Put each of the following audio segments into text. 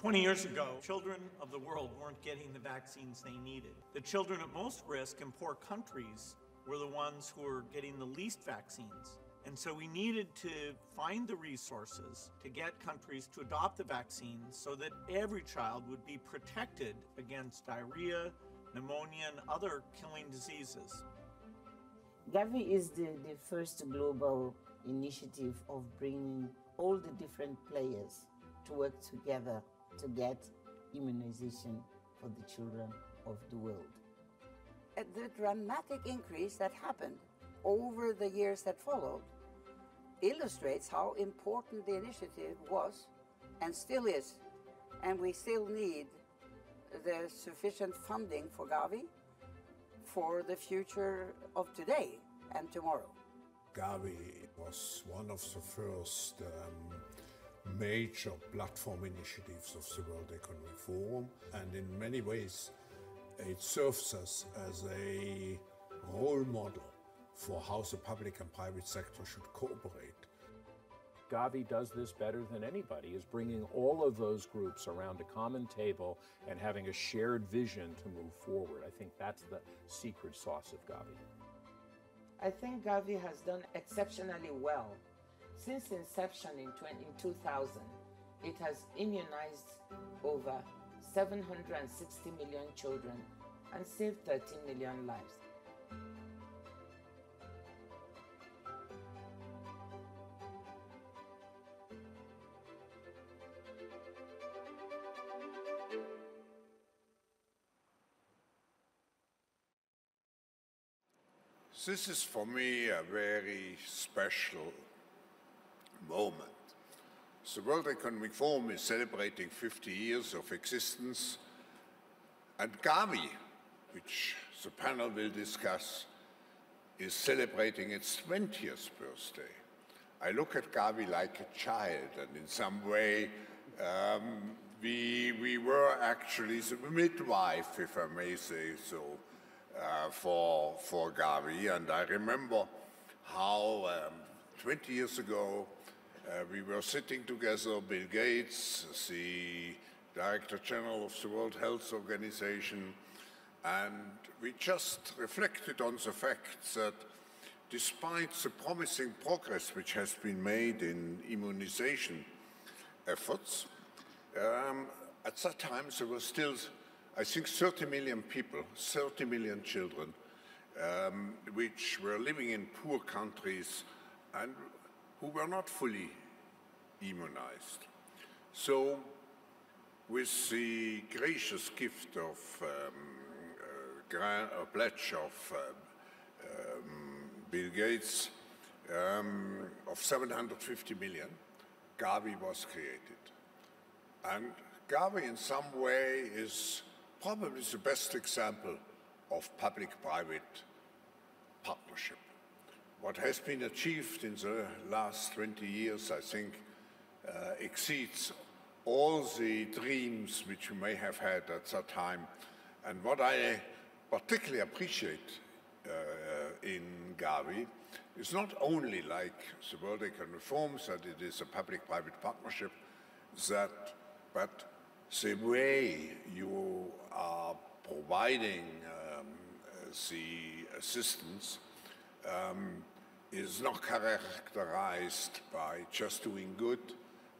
20 years ago, children of the world weren't getting the vaccines they needed. The children at most risk in poor countries were the ones who were getting the least vaccines. And so we needed to find the resources to get countries to adopt the vaccines so that every child would be protected against diarrhea, pneumonia, and other killing diseases. Gavi is the first global initiative of bringing all the different players to work together to get immunization for the children of the world. The dramatic increase that happened over the years that followed illustrates how important the initiative was and still is, and we still need the sufficient funding for Gavi for the future of today and tomorrow. Gavi was one of the first major platform initiatives of the World Economic Forum, and in many ways it serves us as a role model for how the public and private sector should cooperate. Gavi does this better than anybody, is bringing all of those groups around a common table and having a shared vision to move forward. I think that's the secret sauce of Gavi. I think Gavi has done exceptionally well. Since inception in 2000, it has immunized over 760 million children and saved 13 million lives. This is for me a very special moment. The World Economic Forum is celebrating 50 years of existence, and Gavi, which the panel will discuss, is celebrating its 20th birthday. I look at Gavi like a child, and in some way we were actually the midwife, if I may say so, for Gavi. And I remember how 20 years ago we were sitting together, Bill Gates, the Director General of the World Health Organization, and we just reflected on the fact that despite the promising progress which has been made in immunization efforts, at that time there were still, I think, 30 million people, 30 million children, which were living in poor countries and who were not fully immunized. So with the gracious gift of a pledge of Bill Gates of 750 million, Gavi was created. And Gavi in some way is probably the best example of public-private partnership. What has been achieved in the last 20 years, I think, exceeds all the dreams which we may have had at that time. And what I particularly appreciate in Gavi is not only like the World Economic Forum that it is a public-private partnership, but the way you are providing the assistance is not characterized by just doing good,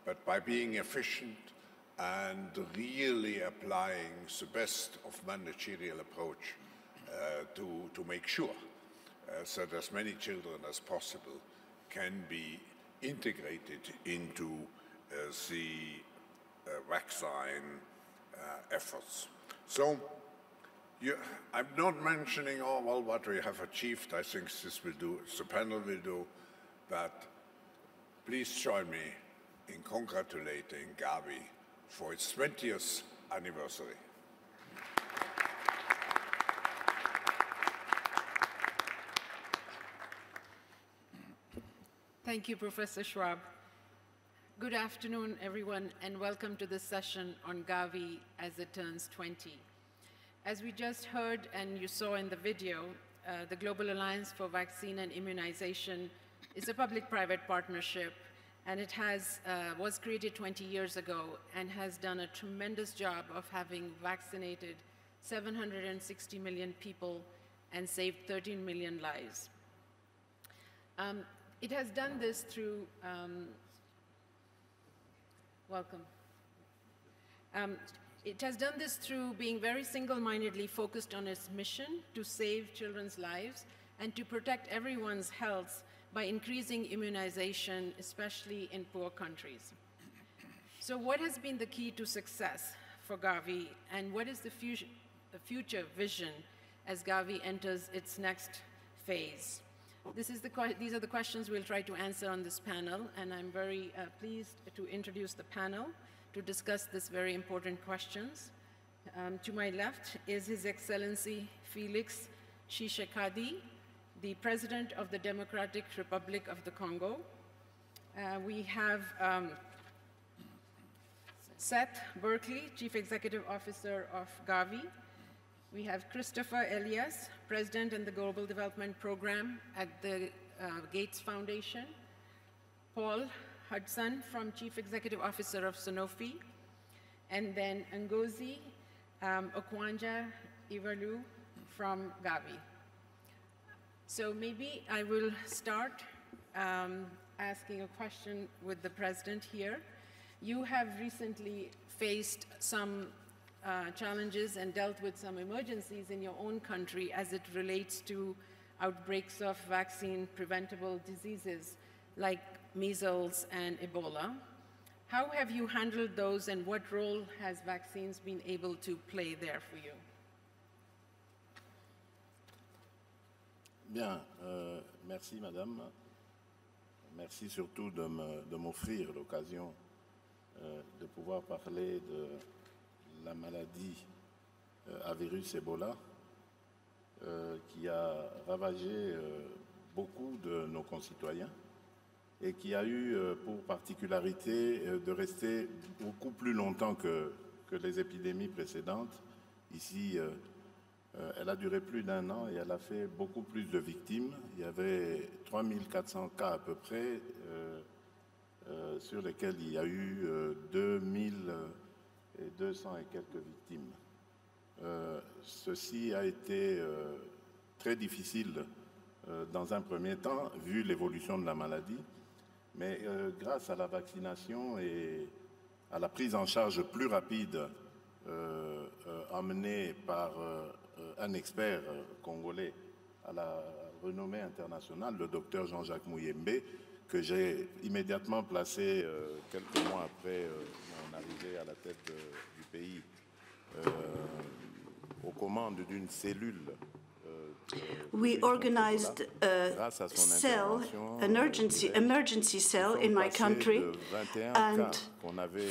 but by being efficient and really applying the best of managerial approach to make sure that as many children as possible can be integrated into the vaccine efforts. So I'm not mentioning all what we have achieved. I think this will do, the panel will do, but please join me in congratulating Gavi for its 20th anniversary. Thank you, Professor Schwab. Good afternoon, everyone, and welcome to this session on Gavi as it turns 20. As we just heard and you saw in the video, the Global Alliance for Vaccine and Immunization is a public-private partnership and it has, was created 20 years ago and has done a tremendous job of having vaccinated 760 million people and saved 13 million lives. It has done this through, it has done this through being very single-mindedly focused on its mission to save children's lives and to protect everyone's health by increasing immunization, especially in poor countries. So what has been the key to success for Gavi, and what is the future vision as Gavi enters its next phase? These are the questions we'll try to answer on this panel, and I'm very pleased to introduce the panel to discuss this very important questions. To my left is His Excellency Felix Tshisekedi, the President of the Democratic Republic of the Congo. We have Seth Berkeley, Chief Executive Officer of Gavi. We have Christopher Elias, President in the Global Development Program at the Gates Foundation. Paul Hudson, from Chief Executive Officer of Sanofi. And then Ngozi Okonjo-Iweala from Gavi. So maybe I will start asking a question with the President here. You have recently faced some challenges and dealt with some emergencies in your own country as it relates to outbreaks of vaccine-preventable diseases like measles and Ebola. How have you handled those, and what role has vaccines been able to play there for you? Bien, merci Madame. Merci surtout de m'offrir l'occasion de pouvoir parler de la maladie à virus Ebola qui a ravagé beaucoup de nos concitoyens et qui a eu pour particularité de rester beaucoup plus longtemps que les épidémies précédentes. Ici, elle a duré plus d'un an et elle a fait beaucoup plus de victimes. Il y avait 3400 cas à peu près sur lesquels il y a eu 2200 et quelques victimes. Ceci a été très difficile dans un premier temps, vu l'évolution de la maladie, mais grâce à la vaccination et à la prise en charge plus rapide amenée par un expert congolais à la renommée internationale, le docteur Jean Jacques Mouyembe, que j'ai immédiatement placé quelques mois après mon arrivée à la tête du pays, aux commandes d'une cellule. We organized a cell, an emergency cell in my country, and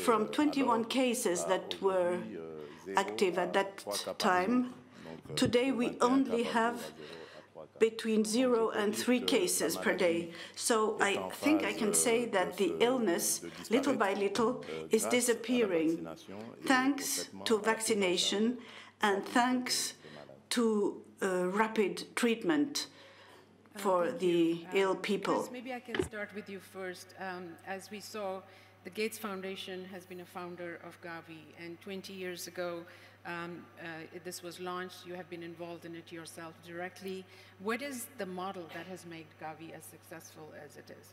from 21 cases that were active at that time, today we only have between 0 and 3 cases per day. So I think I can say that the illness, little by little, is disappearing, thanks to vaccination and thanks to rapid treatment for the ill people. Chris, maybe I can start with you first. As we saw, the Gates Foundation has been a founder of Gavi, and 20 years ago, this was launched. You have been involved in it yourself directly. What is the model that has made Gavi as successful as it is?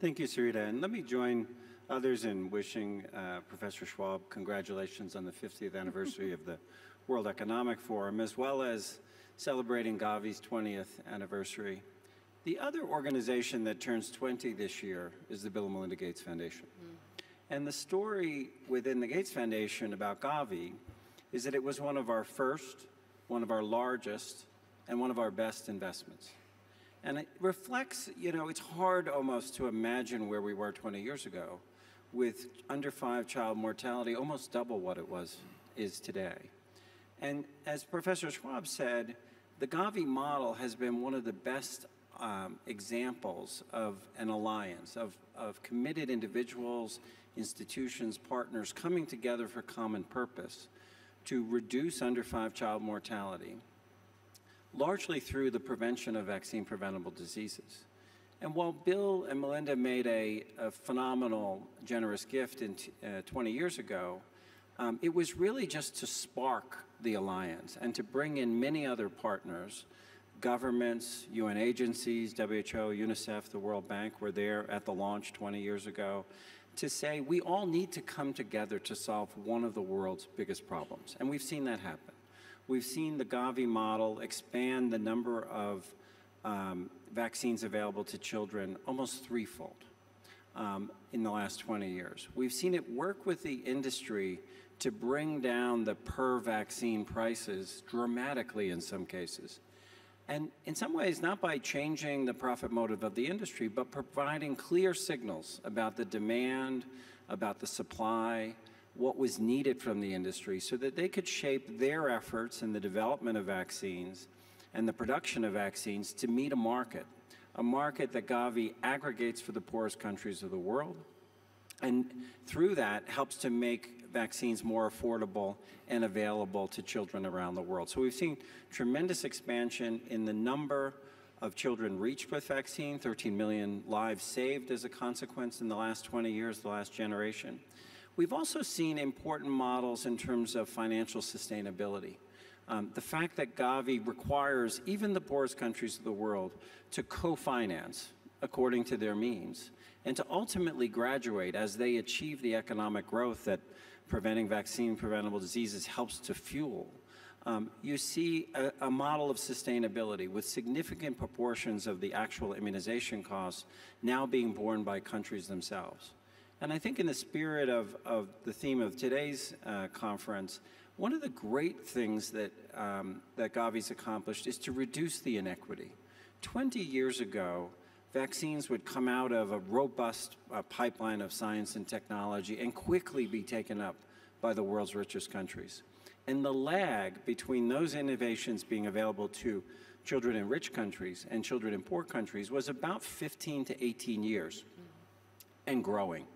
Thank you, Sarita. And let me join others in wishing Professor Schwab congratulations on the 50th anniversary of the World Economic Forum, as well as celebrating Gavi's 20th anniversary. The other organization that turns 20 this year is the Bill and Melinda Gates Foundation. And the story within the Gates Foundation about Gavi is that it was one of our first, one of our largest, and one of our best investments. And it reflects, you know, it's hard almost to imagine where we were 20 years ago with under-5 child mortality, almost double what it is today. And as Professor Schwab said, the Gavi model has been one of the best examples of an alliance, of committed individuals, institutions, partners coming together for common purpose to reduce under-5 child mortality, largely through the prevention of vaccine-preventable diseases. And while Bill and Melinda made a phenomenal, generous gift in 20 years ago, it was really just to spark the alliance and to bring in many other partners. Governments, UN agencies, WHO, UNICEF, the World Bank were there at the launch 20 years ago to say we all need to come together to solve one of the world's biggest problems. And we've seen that happen. We've seen the Gavi model expand the number of vaccines available to children almost threefold in the last 20 years. We've seen it work with the industry to bring down the per-vaccine prices dramatically in some cases. And in some ways, not by changing the profit motive of the industry, but providing clear signals about the demand, about the supply, what was needed from the industry so that they could shape their efforts in the development of vaccines and the production of vaccines to meet a market that Gavi aggregates for the poorest countries of the world, and through that helps to make vaccines more affordable and available to children around the world. So we've seen tremendous expansion in the number of children reached with vaccine, 13 million lives saved as a consequence in the last 20 years, the last generation. We've also seen important models in terms of financial sustainability. The fact that Gavi requires even the poorest countries of the world to co-finance according to their means and to ultimately graduate as they achieve the economic growth that preventing vaccine-preventable diseases helps to fuel. You see a model of sustainability with significant proportions of the actual immunization costs now being borne by countries themselves. And I think in the spirit of the theme of today's conference, one of the great things that, that Gavi's accomplished is to reduce the inequity. 20 years ago, vaccines would come out of a robust pipeline of science and technology and quickly be taken up by the world's richest countries. And the lag between those innovations being available to children in rich countries and children in poor countries was about 15 to 18 years and growing.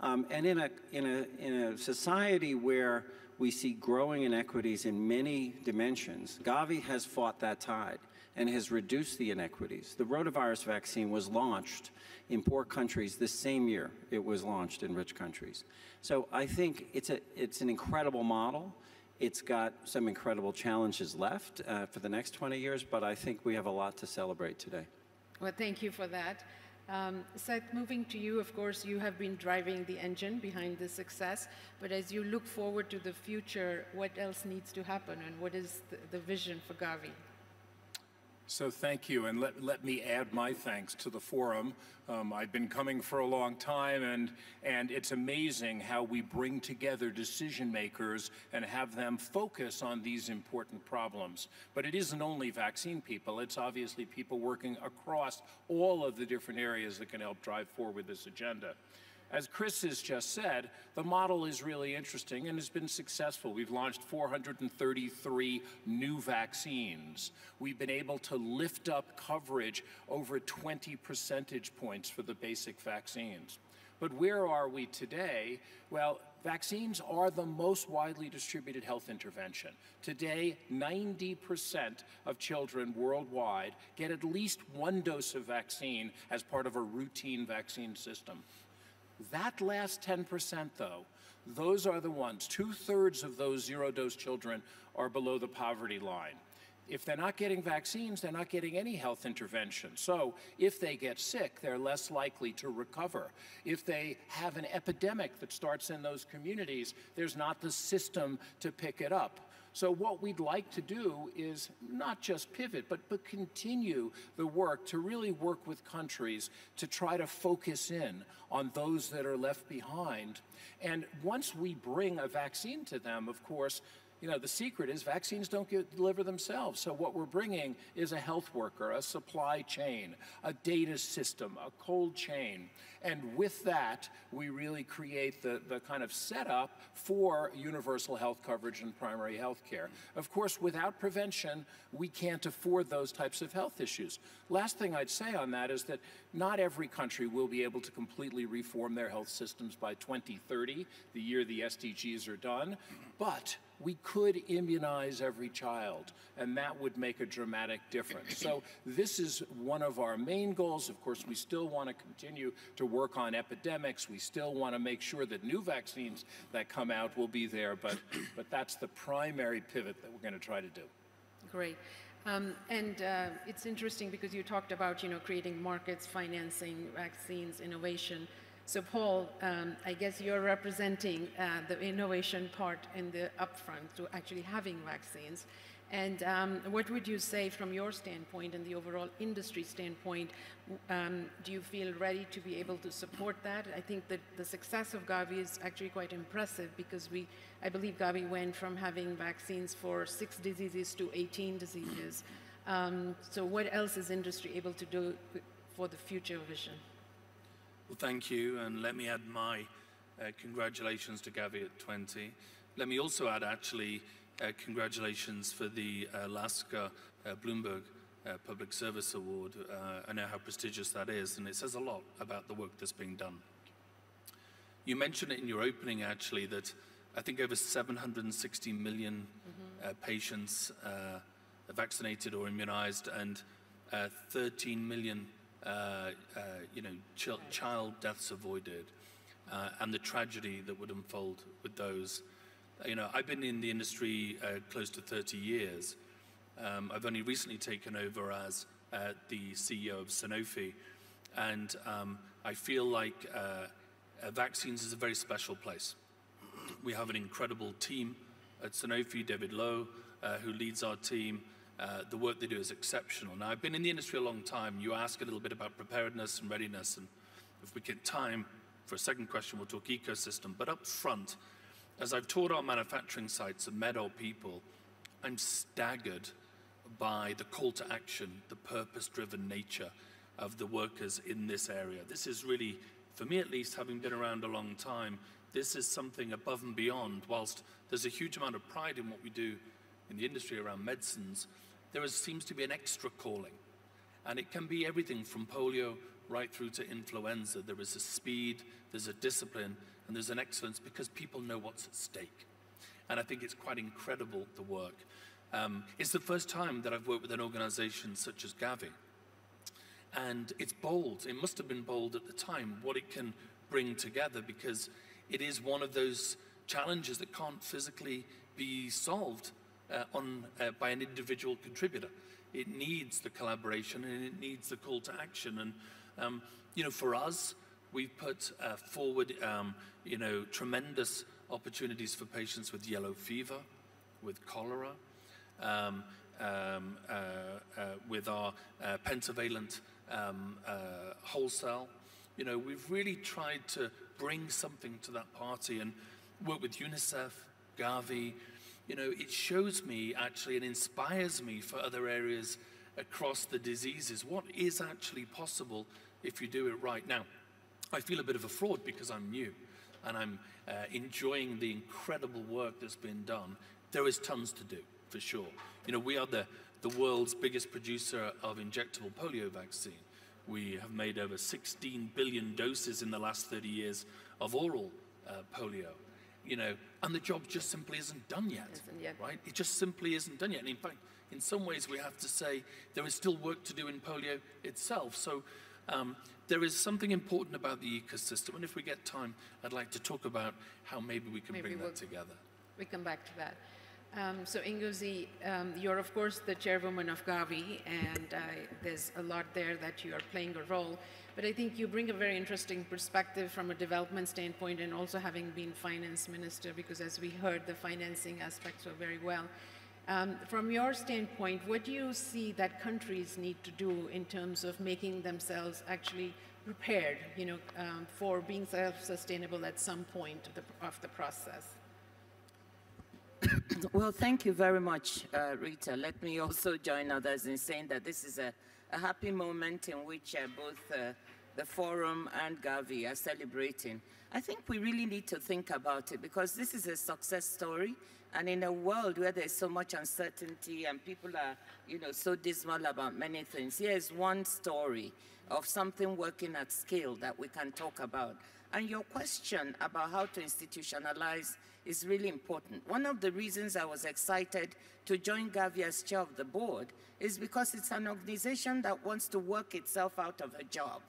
And in a society where we see growing inequities in many dimensions, Gavi has fought that tide and has reduced the inequities. The rotavirus vaccine was launched in poor countries the same year it was launched in rich countries. So I think it's an incredible model. It's got some incredible challenges left for the next 20 years, but I think we have a lot to celebrate today. Well, thank you for that. Seth, moving to you, of course, you have been driving the engine behind this success, but as you look forward to the future, what else needs to happen, and what is the vision for Gavi? So thank you, and let me add my thanks to the forum. I've been coming for a long time, and it's amazing how we bring together decision makers and have them focus on these important problems. But it isn't only vaccine people, it's obviously people working across all of the different areas that can help drive forward this agenda. As Chris has just said, the model is really interesting and has been successful. We've launched 433 new vaccines. We've been able to lift up coverage over 20 percentage points for the basic vaccines. But where are we today? Well, vaccines are the most widely distributed health intervention. Today, 90% of children worldwide get at least one dose of vaccine as part of a routine vaccine system. That last 10%, though, those are the ones. Two-thirds of those zero-dose children are below the poverty line. If they're not getting vaccines, they're not getting any health intervention. So if they get sick, they're less likely to recover. If they have an epidemic that starts in those communities, there's not the system to pick it up. So what we'd like to do is not just pivot, but continue the work to really work with countries to try to focus in on those that are left behind. And once we bring a vaccine to them, of course, you know, the secret is vaccines don't deliver themselves. So what we're bringing is a health worker, a supply chain, a data system, a cold chain. And with that, we really create the kind of setup for universal health coverage and primary health care. Of course, without prevention, we can't afford those types of health issues. Last thing I'd say on that is that not every country will be able to completely reform their health systems by 2030, the year the SDGs are done, but we could immunize every child, and that would make a dramatic difference. So this is one of our main goals. Of course, we still want to continue to work on epidemics. We still want to make sure that new vaccines that come out will be there, but that's the primary pivot that we're going to try to do. Great. It's interesting because you talked about, you know, creating markets, financing, vaccines, innovation. So Paul, I guess you're representing the innovation part in the upfront to actually having vaccines. And what would you say from your standpoint and the overall industry standpoint, do you feel ready to be able to support that? I think that the success of Gavi is actually quite impressive because I believe Gavi went from having vaccines for 6 diseases to 18 diseases. So what else is industry able to do for the future vision? Well, thank you, and let me add my congratulations to Gavi at 20. Let me also add, actually, congratulations for the Alaska Bloomberg Public Service Award. I know how prestigious that is, and it says a lot about the work that's being done. You mentioned it in your opening, actually, that I think over 760 million patients are vaccinated or immunized, and 13 million child deaths avoided, and the tragedy that would unfold with those. You know, I've been in the industry close to 30 years. I've only recently taken over as the CEO of Sanofi, and I feel like vaccines is a very special place. We have an incredible team at Sanofi, David Lowe, who leads our team. The work they do is exceptional. Now, I've been in the industry a long time. You ask a little bit about preparedness and readiness, and if we get time for a second question, we'll talk ecosystem. But up front, as I've toured our manufacturing sites and met our people, I'm staggered by the call to action, the purpose-driven nature of the workers in this area. This is really, for me at least, having been around a long time, this is something above and beyond. Whilst there's a huge amount of pride in what we do in the industry around medicines, there seems to be an extra calling. And it can be everything from polio right through to influenza. There is a speed, there's a discipline, and there's an excellence because people know what's at stake. And I think it's quite incredible, the work. It's the first time that I've worked with an organization such as Gavi. And it's bold. It must have been bold at the time, what it can bring together, because it is one of those challenges that can't physically be solved by an individual contributor. It needs the collaboration and it needs the call to action. And for us, we've put forward tremendous opportunities for patients with yellow fever, with cholera, with our pentavalent wholesale. You know, we've really tried to bring something to that party and work with UNICEF, Gavi. You know, it shows me actually and inspires me for other areas across the diseases. What is actually possible if you do it right? Now, I feel a bit of a fraud because I'm new and I'm enjoying the incredible work that's been done. There is tons to do, for sure. You know, we are the world's biggest producer of injectable polio vaccine. We have made over 16 billion doses in the last 30 years of oral polio. You know, and the job just simply isn't done yet, right? It just simply isn't done yet. And in fact, in some ways, we have to say there is still work to do in polio itself. So there is something important about the ecosystem. And if we get time, I'd like to talk about how maybe we can bring that together. We come back to that. So Ngozi, you're, of course, the chairwoman of Gavi, and there's a lot there that you are playing a role. But I think you bring a very interesting perspective from a development standpoint and also having been finance minister, because as we heard, the financing aspects were very well. From your standpoint, what do you see that countries need to do in terms of making themselves actually prepared, you know, for being self-sustainable at some point of the process? Well, thank you very much, Rita. Let me also join others in saying that this is a happy moment in which both the forum and Gavi are celebrating. I think we really need to think about it because this is a success story, and in a world where there's so much uncertainty and people are, you know, so dismal about many things, here's one story of something working at scale that we can talk about. And your question about how to institutionalize is really important. One of the reasons I was excited to join Gavi as chair of the board is because it's an organization that wants to work itself out of a job.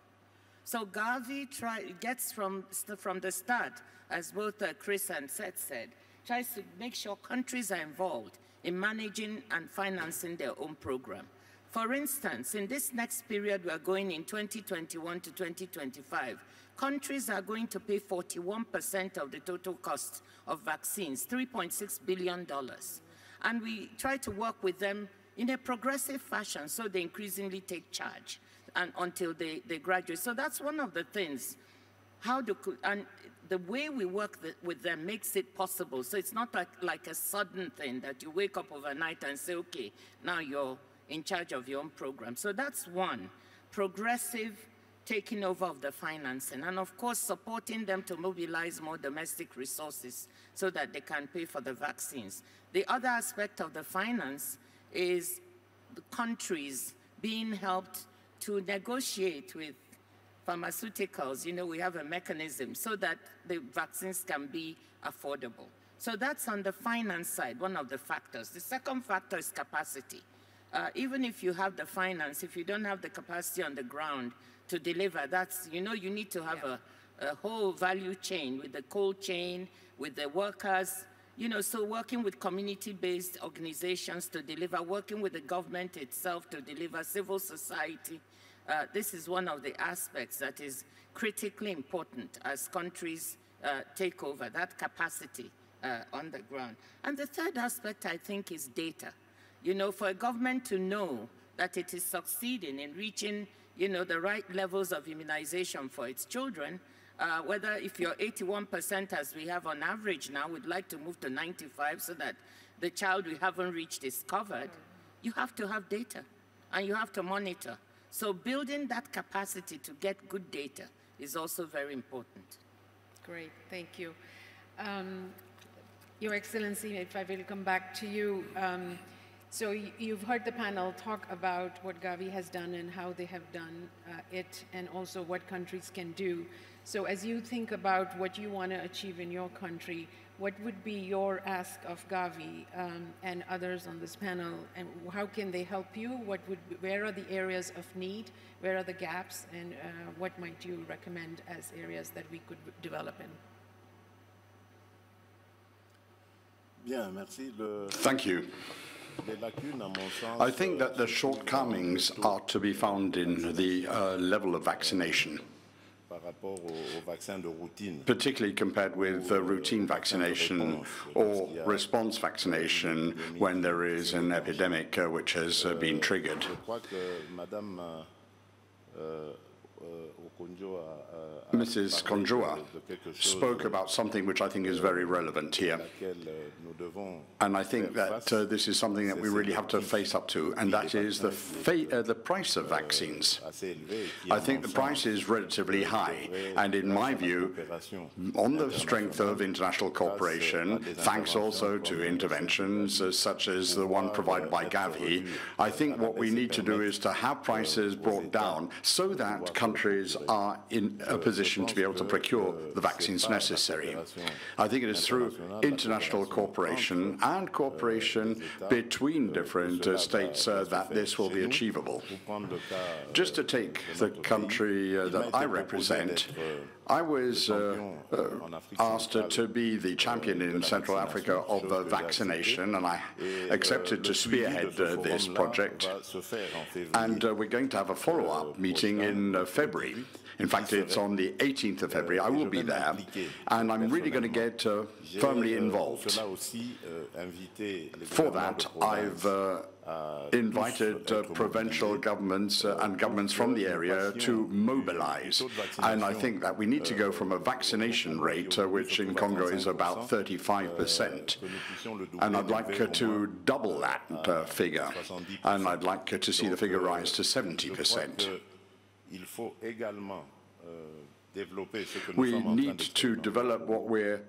So Gavi gets from the start, as both Chris and Seth said, tries to make sure countries are involved in managing and financing their own program. For instance, in this next period we are going in 2021 to 2025, countries are going to pay 41% of the total cost of vaccines, $3.6 billion. And we try to work with them in a progressive fashion so they increasingly take charge and until they graduate. So that's one of the things. And the way we work with them makes it possible. So it's not like a sudden thing that you wake up overnight and say, okay, now you're in charge of your own program. So that's one, progressive taking over of the financing, and of course supporting them to mobilize more domestic resources so that they can pay for the vaccines. The other aspect of the finance is the countries being helped to negotiate with pharmaceuticals. You know, we have a mechanism so that the vaccines can be affordable. So that's on the finance side, one of the factors. The second factor is capacity. Even if you have the finance, if you don't have the capacity on the ground to deliver, that's, you know, you need to have a whole value chain with the cold chain, with the workers, you know, so working with community-based organizations to deliver, working with the government itself to deliver, civil society. This is one of the aspects that is critically important as countries take over that capacity on the ground. And the third aspect, I think, is data. You know, for a government to know that it is succeeding in reaching, you know, the right levels of immunization for its children, whether if you're 81% as we have on average now, we'd like to move to 95 so that the child we haven't reached is covered, you have to have data and you have to monitor. So building that capacity to get good data is also very important. Great, thank you. Your Excellency, if I will come back to you, so you've heard the panel talk about what Gavi has done and how they have done it, and also what countries can do. So as you think about what you want to achieve in your country, what would be your ask of Gavi and others on this panel, and how can they help you? Where are the areas of need? Where are the gaps? And what might you recommend as areas that we could develop in? Bien, merci. Thank you. I think that the shortcomings are to be found in the level of vaccination, particularly compared with routine vaccination or response vaccination when there is an epidemic which has been triggered. Mrs. Konjoa spoke about something which I think is very relevant here, and I think that this is something that we really have to face up to, and that is the price of vaccines. I think the price is relatively high, and in my view, on the strength of international cooperation, thanks also to interventions such as the one provided by Gavi, I think what we need to do is to have prices brought down so that countries are in a position to be able to procure the vaccines necessary. I think it is through international cooperation and cooperation between different states that this will be achievable. Just to take the country that I represent, I was asked to be the champion in Central Africa of vaccination, and I accepted to spearhead this project. And we're going to have a follow-up meeting in February. In fact, it's on the 18th of February. I will be there, and I'm really going to get firmly involved. For that, I've invited provincial governments and governments from the area to mobilize. And I think that we need to go from a vaccination rate, which in Congo is about 35%, and I'd like to double that figure, and I'd like to see the figure rise to 70%. We need to develop what we're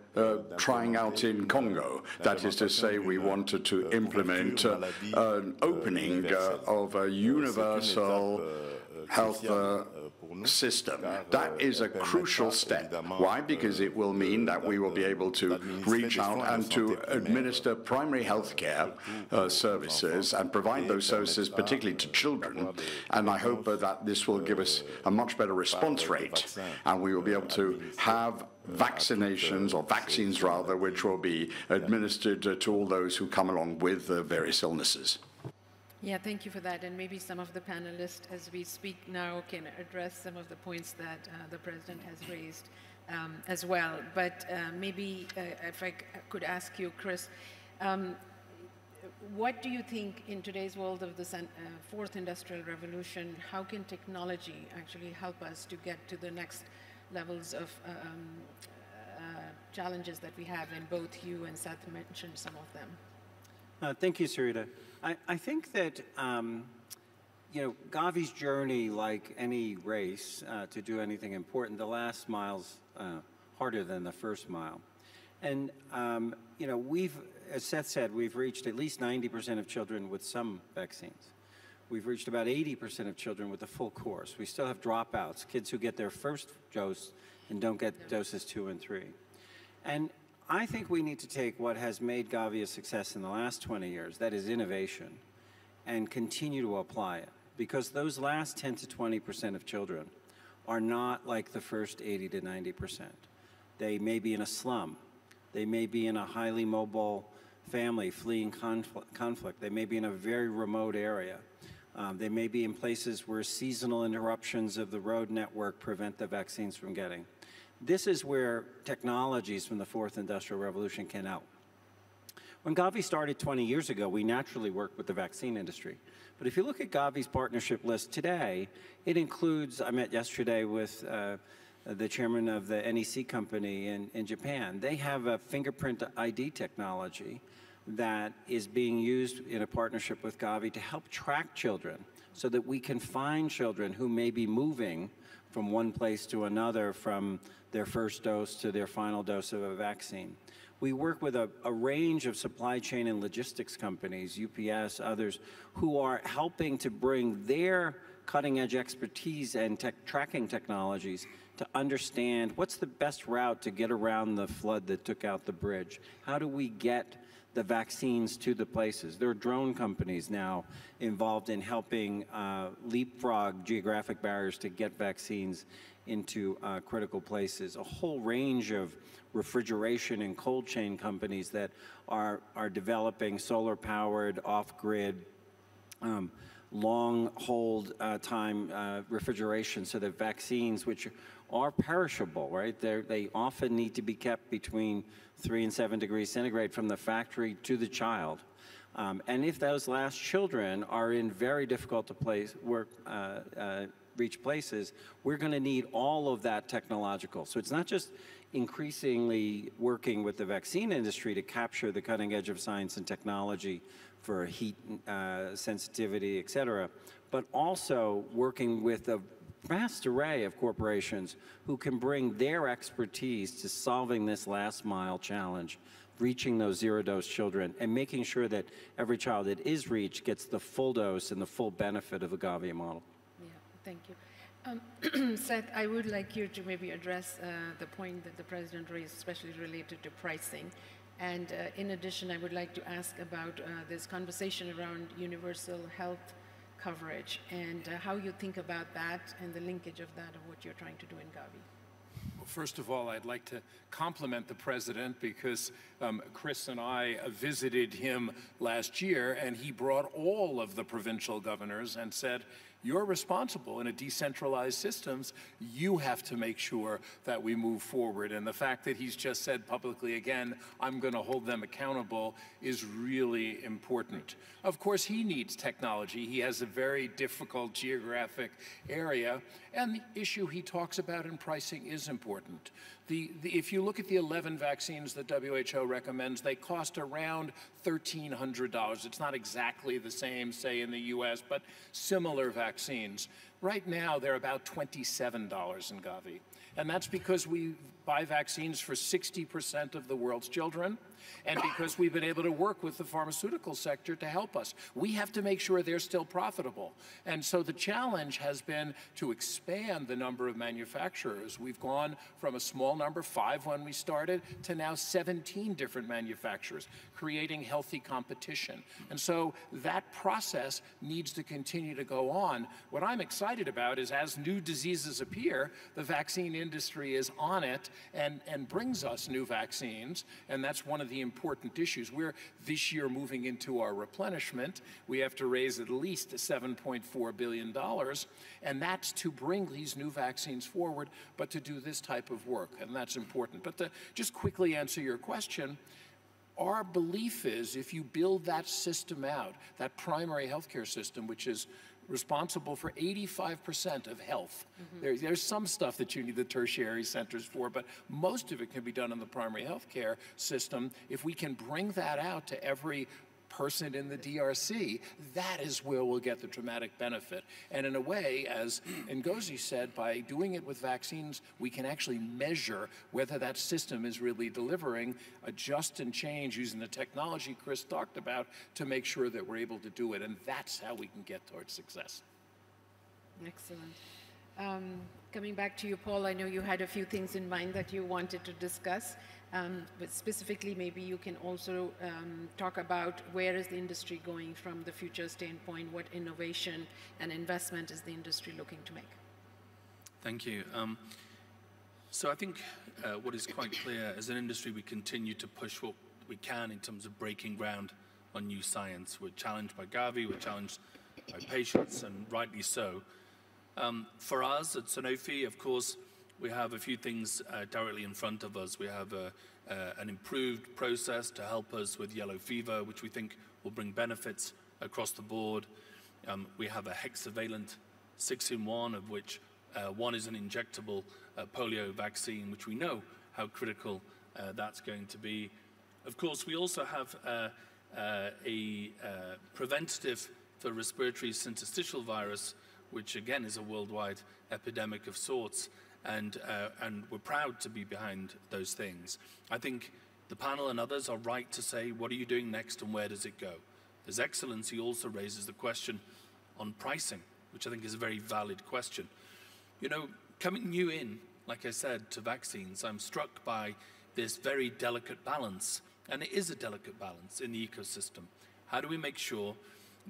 trying out in Congo. That is to say, we wanted to implement an opening of a universal health system. That is a crucial step. Why? Because it will mean that we will be able to reach out and to administer primary health care services and provide those services particularly to children. And I hope that this will give us a much better response rate, and we will be able to have vaccinations, or vaccines rather, which will be administered to all those who come along with various illnesses. Yeah, thank you for that. And maybe some of the panelists, as we speak now, can address some of the points that the President has raised as well. But maybe if I could ask you, Chris, what do you think in today's world of the fourth industrial revolution, how can technology actually help us to get to the next levels of challenges that we have, and both you and Seth mentioned some of them? Thank you, Sarita. I think that, you know, Gavi's journey, like any race, to do anything important, the last mile's harder than the first mile. And, you know, we've, as Seth said, we've reached at least 90% of children with some vaccines. We've reached about 80% of children with a full course. We still have dropouts, kids who get their first dose and don't get doses 2 and 3. And I think we need to take what has made Gavi a success in the last 20 years, that is innovation, and continue to apply it. Because those last 10 to 20% of children are not like the first 80 to 90%. They may be in a slum. They may be in a highly mobile family fleeing conflict. They may be in a very remote area. They may be in places where seasonal interruptions of the road network prevent the vaccines from getting. This is where technologies from the fourth industrial revolution can help. When Gavi started 20 years ago, we naturally worked with the vaccine industry. But if you look at Gavi's partnership list today, it includes, I met yesterday with the chairman of the NEC company in Japan. They have a fingerprint ID technology that is being used in a partnership with Gavi to help track children so that we can find children who may be moving from one place to another, from their first dose to their final dose of a vaccine. We work with a range of supply chain and logistics companies, UPS, others, who are helping to bring their cutting-edge expertise and tracking technologies to understand what's the best route to get around the flood that took out the bridge. How do we get the vaccines to the places? There are drone companies now involved in helping leapfrog geographic barriers to get vaccines into critical places. A whole range of refrigeration and cold chain companies that are developing solar-powered, off-grid, long hold time refrigeration so that vaccines, which are perishable, right? They often need to be kept between 3 and 7 degrees centigrade from the factory to the child. And if those last children are in very difficult to reach places, we're gonna need all of that technological. So it's not just increasingly working with the vaccine industry to capture the cutting edge of science and technology for heat sensitivity, et cetera, but also working with a vast array of corporations who can bring their expertise to solving this last mile challenge, reaching those zero-dose children, and making sure that every child that is reached gets the full dose and the full benefit of the Gavi model. Yeah, thank you. Seth, I would like you to maybe address the point that the President raised, especially related to pricing. And in addition, I would like to ask about this conversation around universal health coverage and how you think about that and the linkage of that of what you're trying to do in Gavi. Well, first of all, I'd like to compliment the President because Chris and I visited him last year, and he brought all of the provincial governors and said, you're responsible in a decentralized systems. You have to make sure that we move forward. And the fact that he's just said publicly again, I'm going to hold them accountable, is really important. Of course, he needs technology. He has a very difficult geographic area. And the issue he talks about in pricing is important. If you look at the 11 vaccines that WHO recommends, they cost around $1,300. It's not exactly the same, say, in the US, but similar vaccines. Right now, they're about $27 in Gavi. And that's because we buy vaccines for 60% of the world's children, and because we've been able to work with the pharmaceutical sector to help us. We have to make sure they're still profitable. And so the challenge has been to expand the number of manufacturers. We've gone from a small number, 5 when we started, to now 17 different manufacturers, creating healthy competition. And so that process needs to continue to go on. What I'm excited about is as new diseases appear, the vaccine industry is on it and brings us new vaccines, and that's one of the important issues. We're this year moving into our replenishment. We have to raise at least $7.4 billion, and that's to bring these new vaccines forward, but to do this type of work, and that's important. But to just quickly answer your question, our belief is if you build that system out, that primary healthcare system, which is responsible for 85% of health. Mm-hmm. There's some stuff that you need the tertiary centers for, but most of it can be done in the primary healthcare system. If we can bring that out to every person in the DRC, that is where we'll get the dramatic benefit. And in a way, as Ngozi said, by doing it with vaccines, we can actually measure whether that system is really delivering, adjust and change using the technology Chris talked about to make sure that we're able to do it. And that's how we can get towards success. Excellent. Coming back to you, Paul, I know you had a few things in mind that you wanted to discuss. But specifically, maybe you can also talk about where is the industry going from the future standpoint, what innovation and investment is the industry looking to make? Thank you. So I think what is quite clear, as an industry, we continue to push what we can in terms of breaking ground on new science. We're challenged by Gavi, we're challenged by patients, and rightly so. For us at Sanofi, of course, we have a few things directly in front of us. We have an improved process to help us with yellow fever, which we think will bring benefits across the board. We have a hexavalent 6-in-1, of which one is an injectable polio vaccine, which we know how critical that's going to be. Of course, we also have a preventative for respiratory syncytial virus, which again is a worldwide epidemic of sorts. And we're proud to be behind those things. I think the panel and others are right to say, what are you doing next and where does it go? His Excellency also raises the question on pricing, which I think is a very valid question. You know, coming new in, like I said, to vaccines, I'm struck by this very delicate balance, and it is a delicate balance in the ecosystem. How do we make sure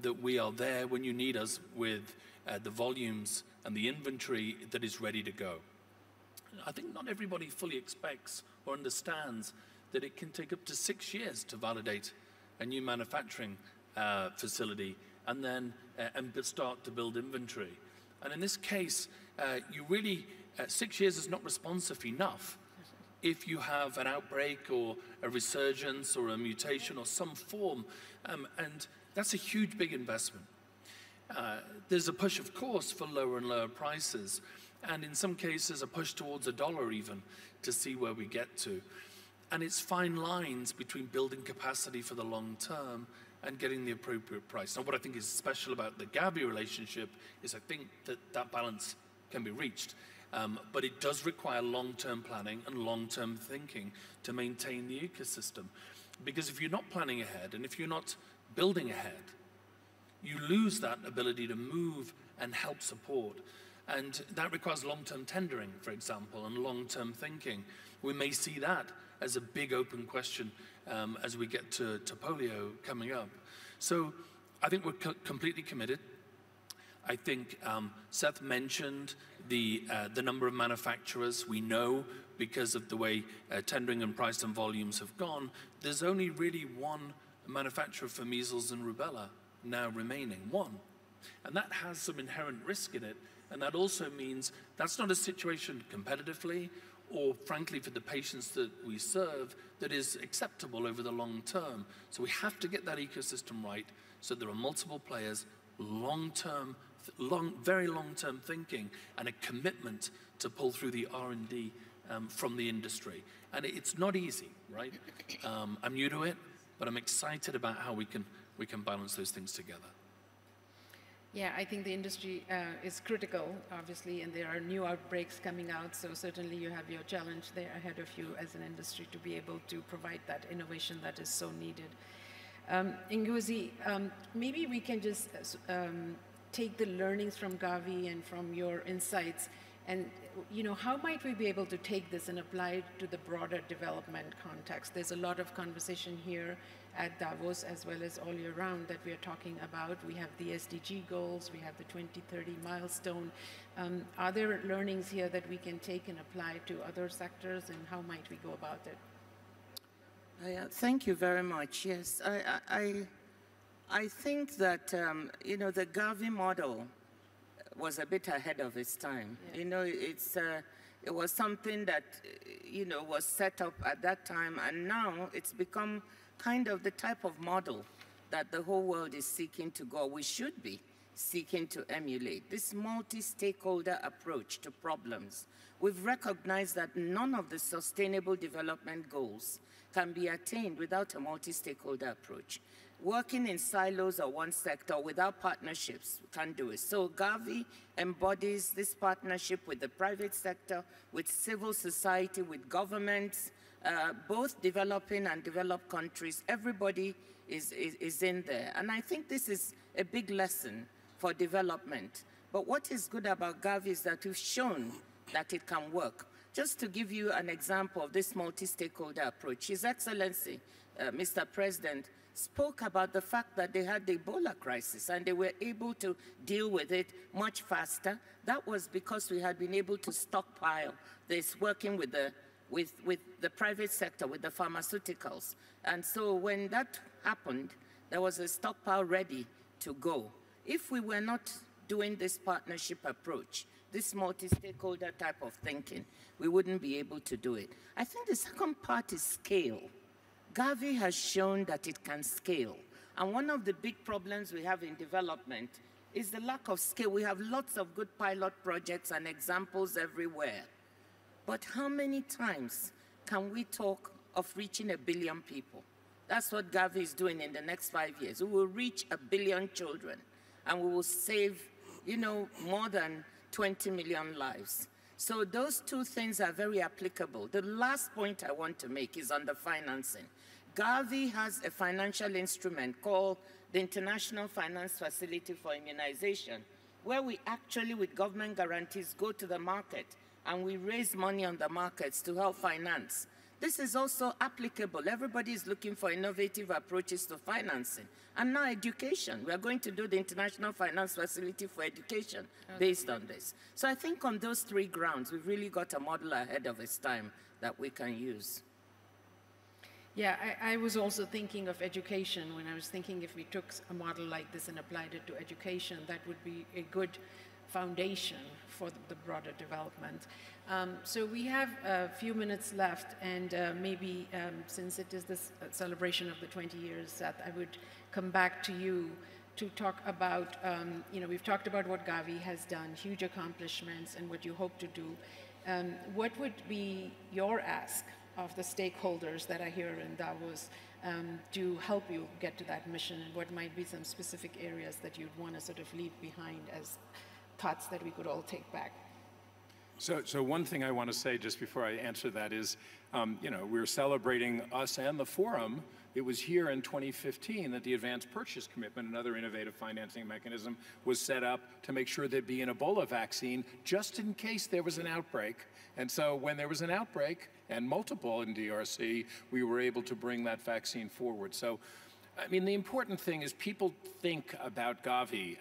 that we are there when you need us with the volumes and the inventory that is ready to go? I think not everybody fully expects or understands that it can take up to 6 years to validate a new manufacturing facility and then start to build inventory. And in this case, 6 years is not responsive enough. If you have an outbreak or a resurgence or a mutation or some form, and that's a huge, big investment. There's a push, of course, for lower and lower prices. And in some cases, a push towards $1 even to see where we get to. And it's fine lines between building capacity for the long term and getting the appropriate price. Now, what I think is special about the Gavi relationship is I think that that balance can be reached. But it does require long-term planning and long-term thinking to maintain the ecosystem. Because if you're not planning ahead and if you're not building ahead, you lose that ability to move and help support. And that requires long-term tendering, for example, and long-term thinking. We may see that as a big open question as we get to polio coming up. So I think we're completely committed. I think Seth mentioned the number of manufacturers. We know because of the way tendering and price and volumes have gone, there's only really one manufacturer for measles and rubella now remaining, one. And that has some inherent risk in it. And that also means that's not a situation competitively or, frankly, for the patients that we serve that is acceptable over the long term. So we have to get that ecosystem right so there are multiple players, very long-term thinking and a commitment to pull through the R&D from the industry. And it's not easy, right? I'm new to it, but I'm excited about how we can balance those things together. Yeah, I think the industry is critical, obviously, and there are new outbreaks coming out, so certainly you have your challenge there ahead of you as an industry to be able to provide that innovation that is so needed. Ngozi, maybe we can just take the learnings from Gavi and from your insights, and how might we be able to take this and apply it to the broader development context? There's a lot of conversation here at Davos, as well as all year round, that we are talking about. We have the SDG goals, we have the 2030 milestone. Are there learnings here that we can take and apply to other sectors, and how might we go about it? Thank you very much. Yes, I think that the Gavi model was a bit ahead of its time. Yeah. It was something that was set up at that time, and now it's become kind of the type of model that the whole world is seeking to go. We should be seeking to emulate this multi-stakeholder approach to problems. We've recognized that none of the sustainable development goals can be attained without a multi-stakeholder approach. Working in silos or one sector without partnerships can't do it. So Gavi embodies this partnership with the private sector, with civil society, with governments, both developing and developed countries. Everybody is in there. And I think this is a big lesson for development. But what is good about Gavi is that we've shown that it can work. Just to give you an example of this multi-stakeholder approach, His Excellency, Mr. President, spoke about the fact that they had the Ebola crisis and they were able to deal with it much faster. That was because we had been able to stockpile this, working with the private sector, with the pharmaceuticals. And so when that happened, there was a stockpile ready to go. If we were not doing this partnership approach, this multi-stakeholder type of thinking, we wouldn't be able to do it. I think the second part is scale. Gavi has shown that it can scale. And one of the big problems we have in development is the lack of scale. We have lots of good pilot projects and examples everywhere. But how many times can we talk of reaching 1 billion people? That's what Gavi is doing in the next 5 years. We will reach 1 billion children, and we will save, more than 20 million lives. So those two things are very applicable. The last point I want to make is on the financing. Gavi has a financial instrument called the International Finance Facility for Immunization, where we actually, with government guarantees, go to the market and we raise money on the markets to help finance. This is also applicable. Everybody is looking for innovative approaches to financing. And now education. We are going to do the International Finance Facility for Education based on this. So I think on those three grounds, we've really got a model ahead of its time that we can use. Yeah, I was also thinking of education when I was thinking if we took a model like this and applied it to education, that would be a good foundation for the broader development. So we have a few minutes left, and maybe since it is this celebration of the 20 years, Seth, I would come back to you to talk about, we've talked about what Gavi has done, huge accomplishments, and what you hope to do. What would be your ask of the stakeholders that are here in Davos to help you get to that mission, and what might be some specific areas that you'd want to sort of leave behind as thoughts that we could all take back? So one thing I want to say just before I answer that is, we're celebrating us and the forum. It was here in 2015 that the Advanced Purchase Commitment, another innovative financing mechanism, was set up to make sure there'd be an Ebola vaccine just in case there was an outbreak. And so when there was an outbreak, and multiple in DRC, we were able to bring that vaccine forward. So, I mean, the important thing is people think about Gavi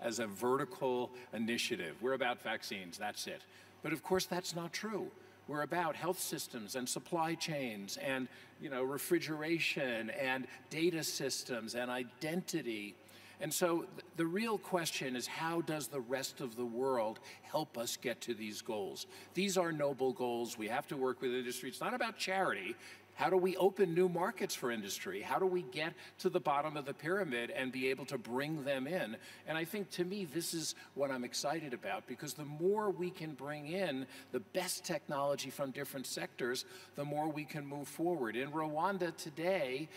as a vertical initiative. We're about vaccines, that's it. But of course, that's not true. We're about health systems and supply chains and refrigeration and data systems and identity. And so the real question is, how does the rest of the world help us get to these goals? These are noble goals. We have to work with industry. It's not about charity. How do we open new markets for industry? How do we get to the bottom of the pyramid and be able to bring them in? And I think, to me, this is what I'm excited about, because the more we can bring in the best technology from different sectors, the more we can move forward. In Rwanda today,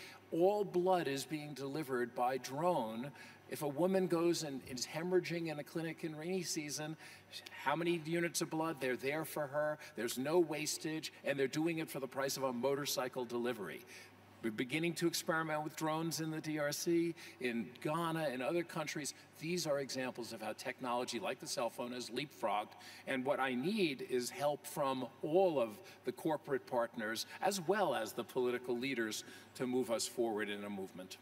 all blood is being delivered by drone. If a woman goes and is hemorrhaging in a clinic in rainy season, how many units of blood? They're there for her, there's no wastage, and they're doing it for the price of a motorcycle delivery. We're beginning to experiment with drones in the DRC, in Ghana, and other countries. These are examples of how technology, like the cell phone, has leapfrogged. And what I need is help from all of the corporate partners, as well as the political leaders, to move us forward in a movement.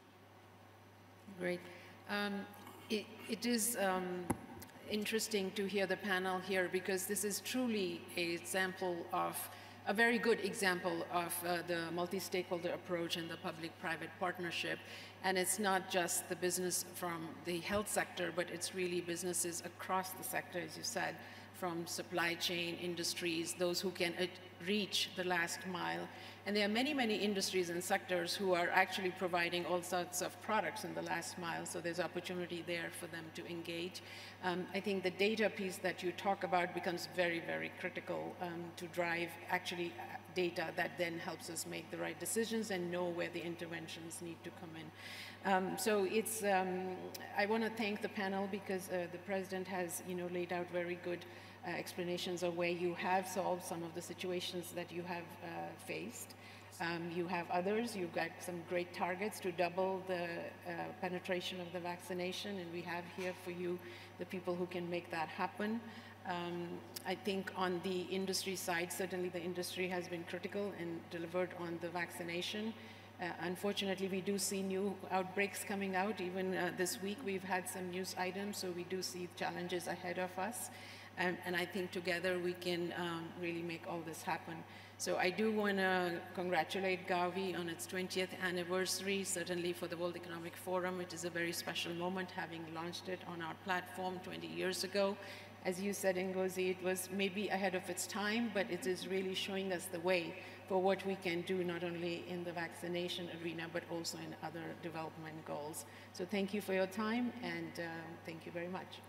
Great. It is interesting to hear the panel here, because this is truly an example of a very good example of the multi-stakeholder approach and the public-private partnership. And it's not just the business from the health sector, but it's really businesses across the sector, as you said, from supply chain, industries, those who can reach the last mile. And there are many, many industries and sectors who are actually providing all sorts of products in the last mile, so there's opportunity there for them to engage. I think the data piece that you talk about becomes very, very critical to drive actually data that then helps us make the right decisions and know where the interventions need to come in. I want to thank the panel, because the President has, you know, laid out very good explanations of where you have solved some of the situations that you have faced. You have others. You've got some great targets to double the penetration of the vaccination, and we have here for you the people who can make that happen. I think on the industry side, certainly the industry has been critical and delivered on the vaccination. Unfortunately, we do see new outbreaks coming out. Even this week, we've had some news items, so we do see challenges ahead of us. And I think together we can really make all this happen. So I do want to congratulate Gavi on its 20th anniversary, certainly for the World Economic Forum. It is a very special moment, having launched it on our platform 20 years ago. As you said, Ngozi, it was maybe ahead of its time, but it is really showing us the way for what we can do, not only in the vaccination arena, but also in other development goals. So thank you for your time, and thank you very much.